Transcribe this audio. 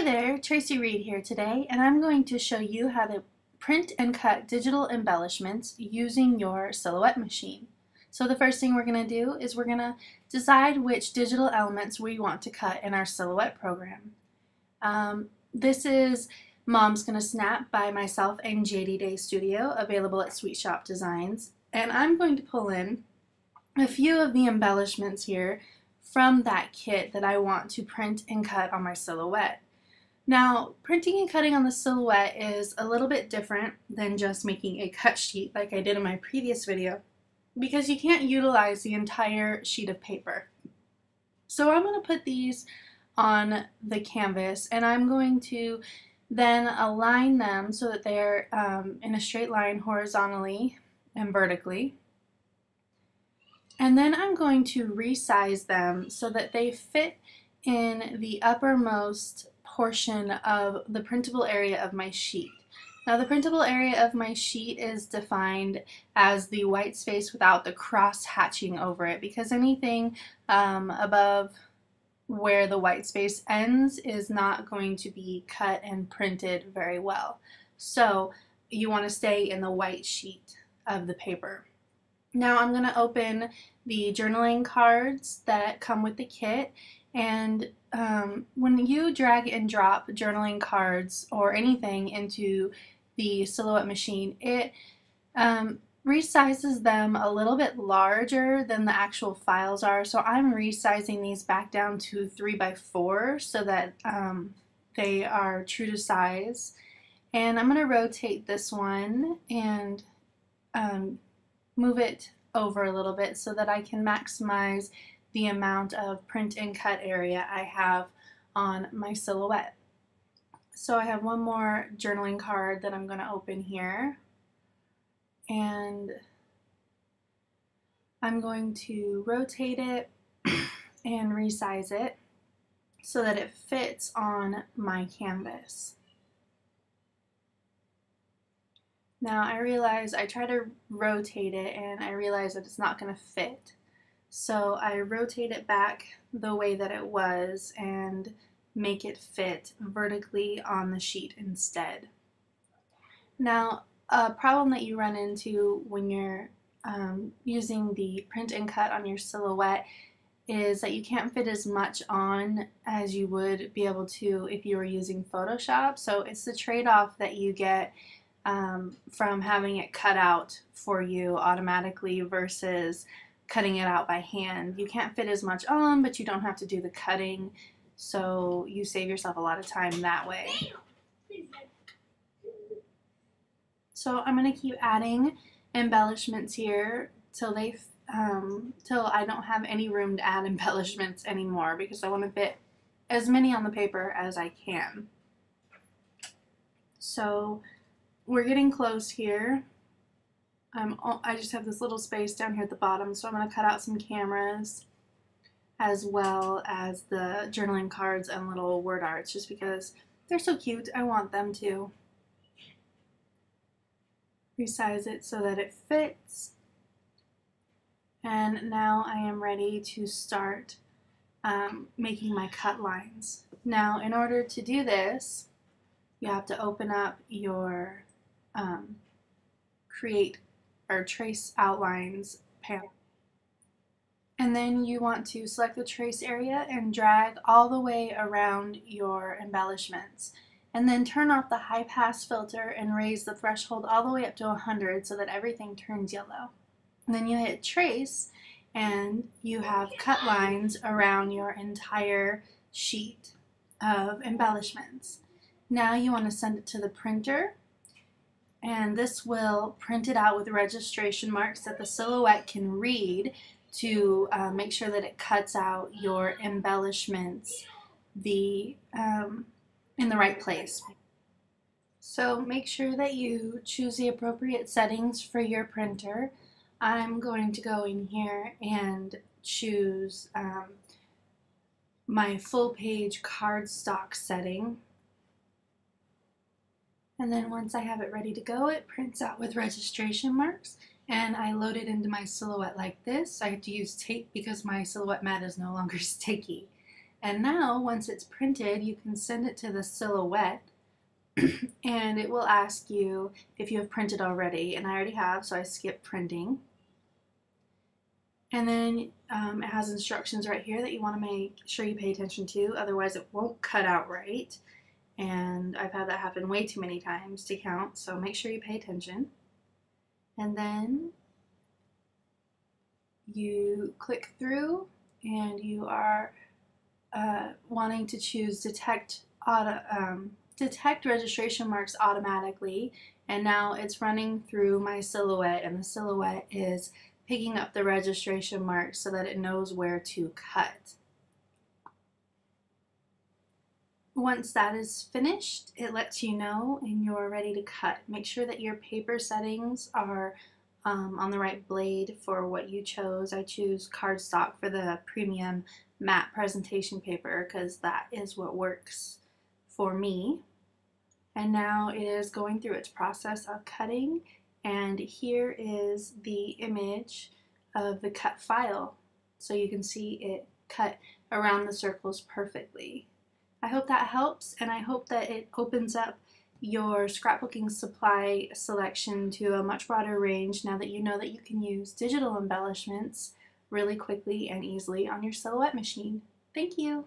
Hi there, Tracy Reed here today, and I'm going to show you how to print and cut digital embellishments using your Silhouette machine. So the first thing we're going to do is we're going to decide which digital elements we want to cut in our Silhouette program. This is Mom's Gonna Snap by myself and JD Day Studio, available at Sweet Shoppe Designs, and I'm going to pull in a few of the embellishments here from that kit that I want to print and cut on my Silhouette. Now, printing and cutting on the Silhouette is a little bit different than just making a cut sheet like I did in my previous video, because you can't utilize the entire sheet of paper. So I'm going to put these on the canvas, and I'm going to then align them so that they're in a straight line horizontally and vertically. And then I'm going to resize them so that they fit in the uppermost portion of the printable area of my sheet. Now, the printable area of my sheet is defined as the white space without the cross hatching over it, because anything above where the white space ends is not going to be cut and printed very well. So you want to stay in the white sheet of the paper. Now I'm going to open the journaling cards that come with the kit, and when you drag and drop journaling cards or anything into the Silhouette machine, it resizes them a little bit larger than the actual files are. So I'm resizing these back down to 3x4 so that they are true to size. And I'm going to rotate this one and move it over a little bit so that I can maximize the amount of print and cut area I have on my Silhouette. So I have one more journaling card that I'm going to open here, and I'm going to rotate it and resize it so that it fits on my canvas. Now I realize I try to rotate it and I realize that it's not going to fit. So I rotate it back the way that it was and make it fit vertically on the sheet instead. Now, a problem that you run into when you're using the print and cut on your Silhouette is that you can't fit as much on as you would be able to if you were using Photoshop. So it's the trade-off that you get from having it cut out for you automatically versus cutting it out by hand. You can't fit as much on, but you don't have to do the cutting, so you save yourself a lot of time that way. So I'm going to keep adding embellishments here till I don't have any room to add embellishments anymore, because I want to fit as many on the paper as I can. So we're getting close here. I just have this little space down here at the bottom, so I'm going to cut out some cameras as well as the journaling cards and little word arts, just because they're so cute. I want them to. Resize it so that it fits. And now I am ready to start making my cut lines. Now, in order to do this, you have to open up your create or trace outlines panel, and then you want to select the trace area and drag all the way around your embellishments, and then turn off the high pass filter and raise the threshold all the way up to 100 so that everything turns yellow. And then you hit trace and you have cut lines around your entire sheet of embellishments. Now you want to send it to the printer, and this will print it out with registration marks that the Silhouette can read to make sure that it cuts out your embellishments in the right place. So make sure that you choose the appropriate settings for your printer. I'm going to go in here and choose my full page cardstock setting. And then once I have it ready to go, it prints out with registration marks, and I load it into my Silhouette like this. I had to use tape because my Silhouette mat is no longer sticky. And now, once it's printed, you can send it to the silhouette and it will ask you if you have printed already. And I already have, so I skip printing. And then it has instructions right here that you want to make sure you pay attention to, otherwise it won't cut out right. And I've had that happen way too many times to count, so make sure you pay attention. And then you click through and you are wanting to choose detect registration marks automatically, and now it's running through my silhouette, and the silhouette is picking up the registration marks so that it knows where to cut. Once that is finished, it lets you know and you're ready to cut. Make sure that your paper settings are on the right blade for what you chose. I choose cardstock for the premium matte presentation paper because that is what works for me. And now it is going through its process of cutting. And here is the image of the cut file, so you can see it cut around the circles perfectly. I hope that helps, and I hope that it opens up your scrapbooking supply selection to a much broader range now that you know that you can use digital embellishments really quickly and easily on your silhouette machine. Thank you!